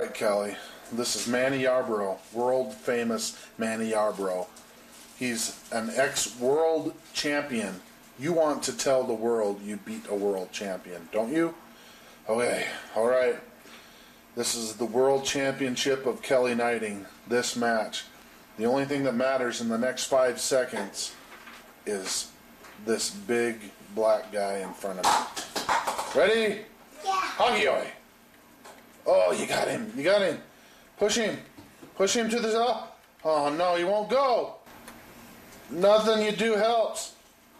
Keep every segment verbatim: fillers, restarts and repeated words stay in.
Hey Kelly, this is Manny Yarbrough, world famous Manny Yarbrough. He's an ex-world champion. You want to tell the world you beat a world champion, don't you? Okay, alright. This is the world championship of Kelly Gneiting, this match. The only thing that matters in the next five seconds is this big black guy in front of me. Ready? Yeah. Hakkeyoi. Oh, you got him. You got him. Push him. Push him to the top. Oh, no, he won't go. Nothing you do helps.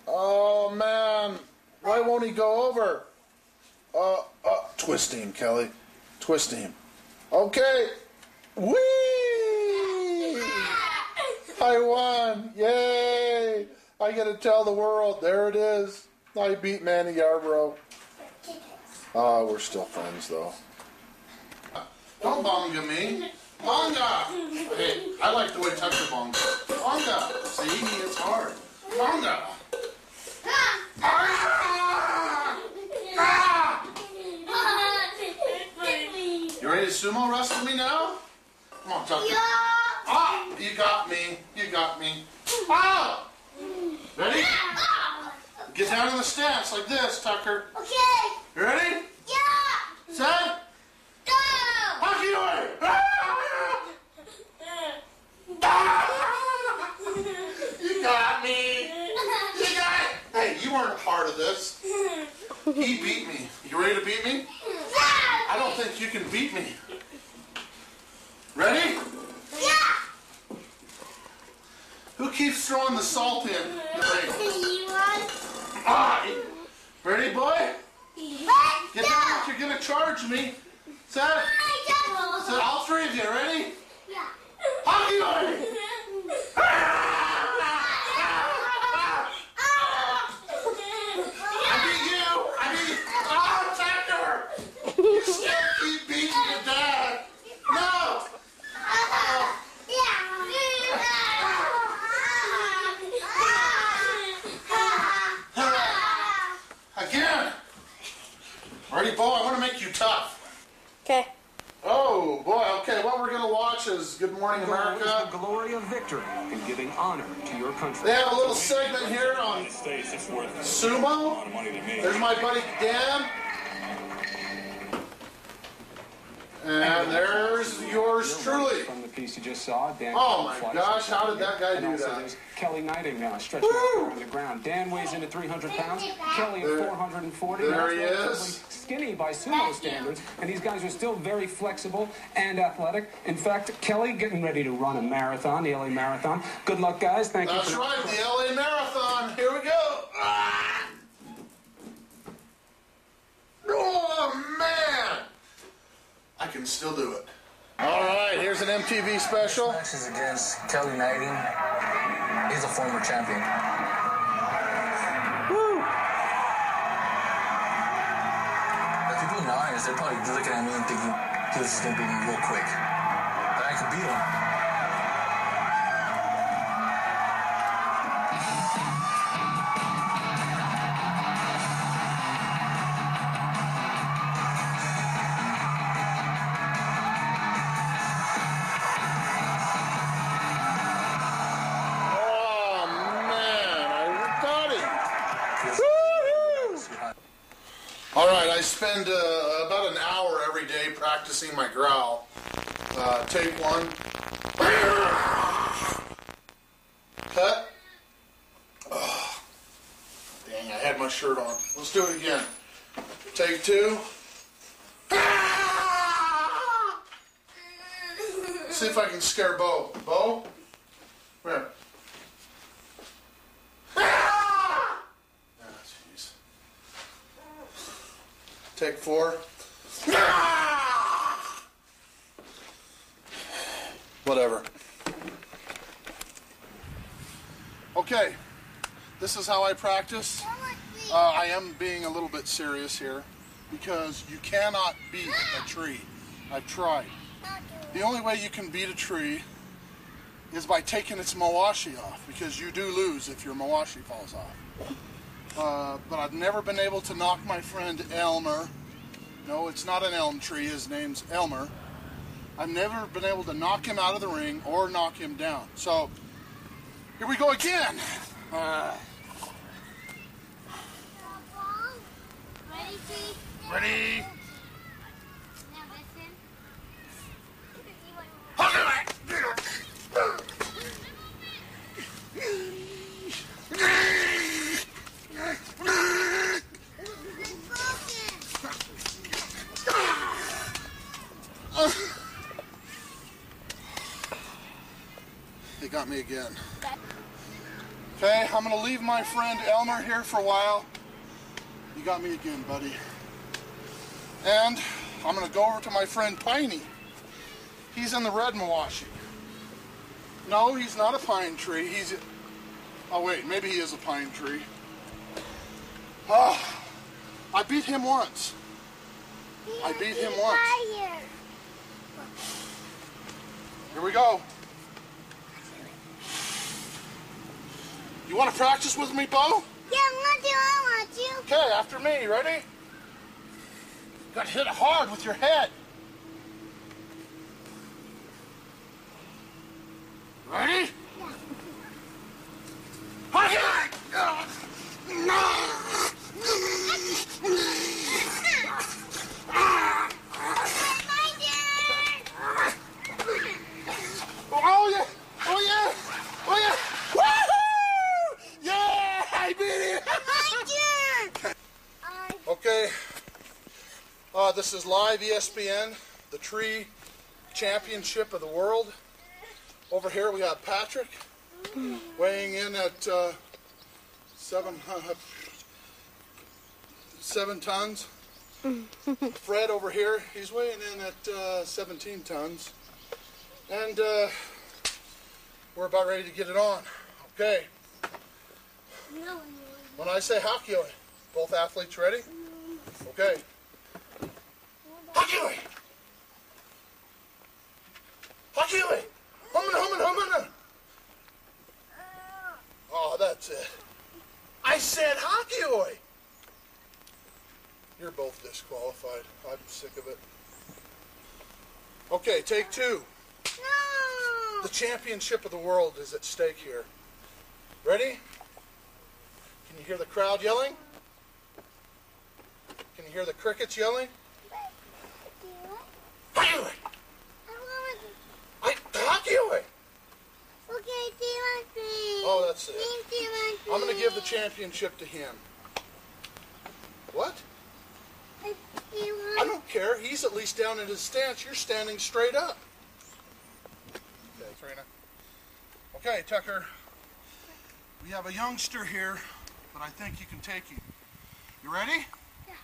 Oh, man. Why won't he go over? Uh, uh, twist him, Kelly. Twist him. Okay. Whee! I won. Yay. I got to tell the world. There it is. I beat Manny Yarbrough. Ah, uh, we're still friends, though. Don't bonga me. Bonga! Hey, I like the way Tucker bonga. Bonga! See, it's hard. Bonga! Ah! Ah! Ah! You ready to sumo wrestle me now? Come on, Tucker. Yeah. Ah! You got me. You got me. Ah! Ready? Get down to the stance like this, Tucker. Okay. You ready? Yeah! Set! You got me. You got it. Hey, you weren't a part of this. He beat me. You ready to beat me? I don't think you can beat me. Ready? Yeah. Who keeps throwing the salt in the ring? Ah, ready, boy? Get down like you're gonna charge me. Set. Set. All three of you ready? Yeah. Hakkeyoi! Ready, Bo? I want to make you tough. Okay. Oh, boy. Okay, what we're going to watch is Good Morning America. The glory of victory and giving honor to your country. They have a little segment here on sumo. There's my buddy Dan. And there's yours truly. From the piece you just saw, Dan. Oh my gosh, how did that guy do that? There's Kelly Gneiting now stretching on the ground. Dan weighs in at three hundred pounds. Kelly at four hundred forty. There he is. Skinny by sumo standards, and these guys are still very flexible and athletic. In fact, Kelly getting ready to run a marathon, the L A Marathon. Good luck, guys. Thank you. That's right, the L A Marathon. Here we go. Ah! Oh man. I can still do it. All right, here's an M T V special. This match is against Kelly Gneiting. He's a former champion. Woo! If people in the audience, they're probably looking at me and thinking, this is going to be me real quick. But I can beat him. Alright, I spend uh, about an hour every day practicing my growl. Uh, take one. Cut. Oh, dang, I had my shirt on. Let's do it again. Take two. See if I can scare Bo. Bo? Where? Take four. Whatever. Okay, this is how I practice. Uh, I am being a little bit serious here because you cannot beat a tree. I've tried. The only way you can beat a tree is by taking its mawashi off, because you do lose if your mawashi falls off. Uh, but I've never been able to knock my friend Elmer. No, it's not an elm tree. His name's Elmer. I've never been able to knock him out of the ring or knock him down. So here we go again. Uh, Ready? They got me again. Okay, I'm gonna leave my friend Elmer here for a while. You got me again, buddy. And I'm gonna go over to my friend Piney. He's in the red mawashi. No, he's not a pine tree. He's, oh wait, maybe he is a pine tree. Oh, I beat him once. I beat him once. Here we go. You want to practice with me, Bo? Yeah, I want you, I want you. Okay, after me, ready? Got to hit hard with your head. Ready? Yeah. Oh yeah! Oh yeah! Oh yeah! Woohoo! Yeah! I beat it! I did. Okay. Uh, this is live E S P N, the tree championship of the world. Over here we have Patrick, weighing in at uh, seven, uh, seven tons. Fred over here, he's weighing in at uh, seventeen tons. And uh, we're about ready to get it on. Okay. When I say Hakkeyoi, both athletes ready? Okay. Hakkeyoi! Hakkeyoi! Humana, humana, humana! Oh, that's it. I said Hakkeyoi! You're both disqualified. I'm sick of it. Okay, take two. No! The championship of the world is at stake here. Ready? Can you hear the crowd yelling? Can you hear the crickets yelling? Hakkeyoi! Hakkeyoi! Okay, oh, that's it. I'm going to give the championship to him. What? I don't care. He's at least down in his stance. You're standing straight up. Okay, Trina. Okay, Tucker. We have a youngster here, but I think you can take him. You ready? Yeah.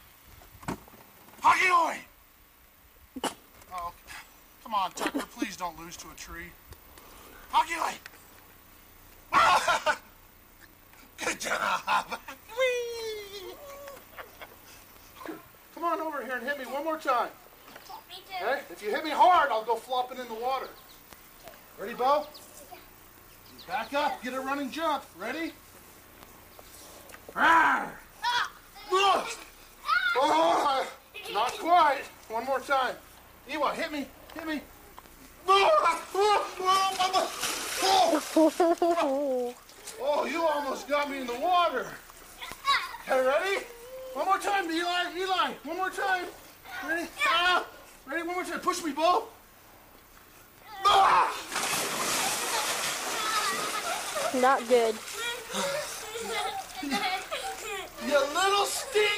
Hakkeyoi! Oh, come on, Tucker, please don't lose to a tree. Hakkeyoi! Good job! Whee! Come on over here and hit me one more time. Me too. Okay? If you hit me hard, I'll go flopping in the water. Ready, Bo? Back up, get a running jump. Ready? Rawr! Oh, not quite. One more time. Eli, hit me, hit me. Oh, oh, you almost got me in the water. Okay, ready? One more time, Eli, Eli. One more time. Ready? Ah, ready, one more time. Push me, Bo. Not good. You little stink.